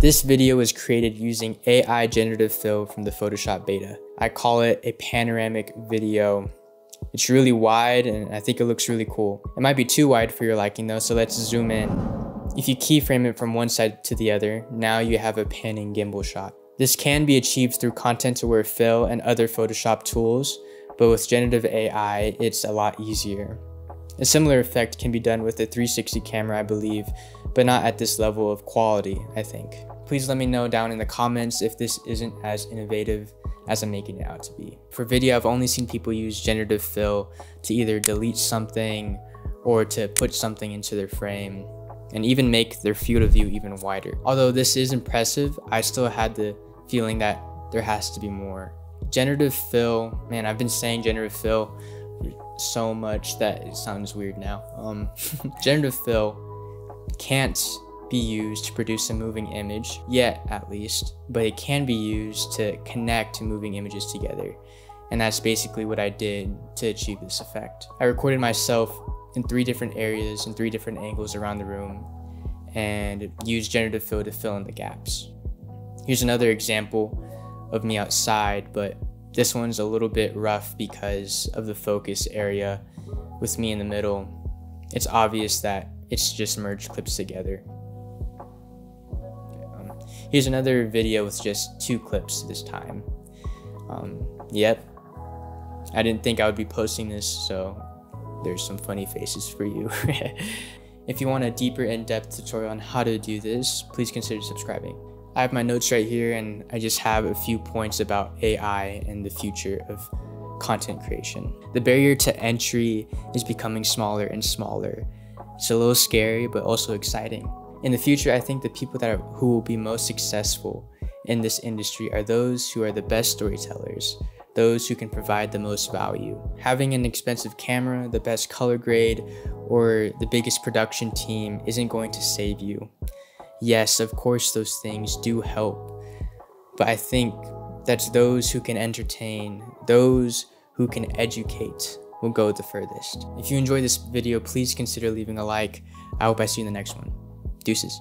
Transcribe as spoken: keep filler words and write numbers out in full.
This video was created using A I Generative Fill from the Photoshop beta. I call it a panoramic video. It's really wide and I think it looks really cool. It might be too wide for your liking though, so let's zoom in. If you keyframe it from one side to the other, now you have a panning gimbal shot. This can be achieved through content-aware fill and other Photoshop tools, but with generative A I, it's a lot easier. A similar effect can be done with a three sixty camera, I believe, but not at this level of quality, I think. Please let me know down in the comments if this isn't as innovative as I'm making it out to be. For video, I've only seen people use generative fill to either delete something or to put something into their frame and even make their field of view even wider. Although this is impressive, I still had the feeling that there has to be more. Generative fill, man, I've been saying generative fill so much that it sounds weird now. Um, generative fill can't be used to produce a moving image, yet at least, but it can be used to connect moving images together. And that's basically what I did to achieve this effect. I recorded myself in three different areas and three different angles around the room and used generative fill to fill in the gaps. Here's another example of me outside, but this one's a little bit rough because of the focus area with me in the middle. It's obvious that it's just merged clips together. Um, here's another video with just two clips this time. Um, yep, I didn't think I would be posting this, so there's some funny faces for you. If you want a deeper in-depth tutorial on how to do this, please consider subscribing. I have my notes right here, and I just have a few points about A I and the future of content creation. The barrier to entry is becoming smaller and smaller. It's a little scary, but also exciting. In the future, I think the people that are, who will be most successful in this industry are those who are the best storytellers, those who can provide the most value. Having an expensive camera, the best color grade, or the biggest production team isn't going to save you. Yes, of course, those things do help, but I think that's those who can entertain, those who can educate will go the furthest. If you enjoyed this video, please consider leaving a like. I hope I see you in the next one. Deuces.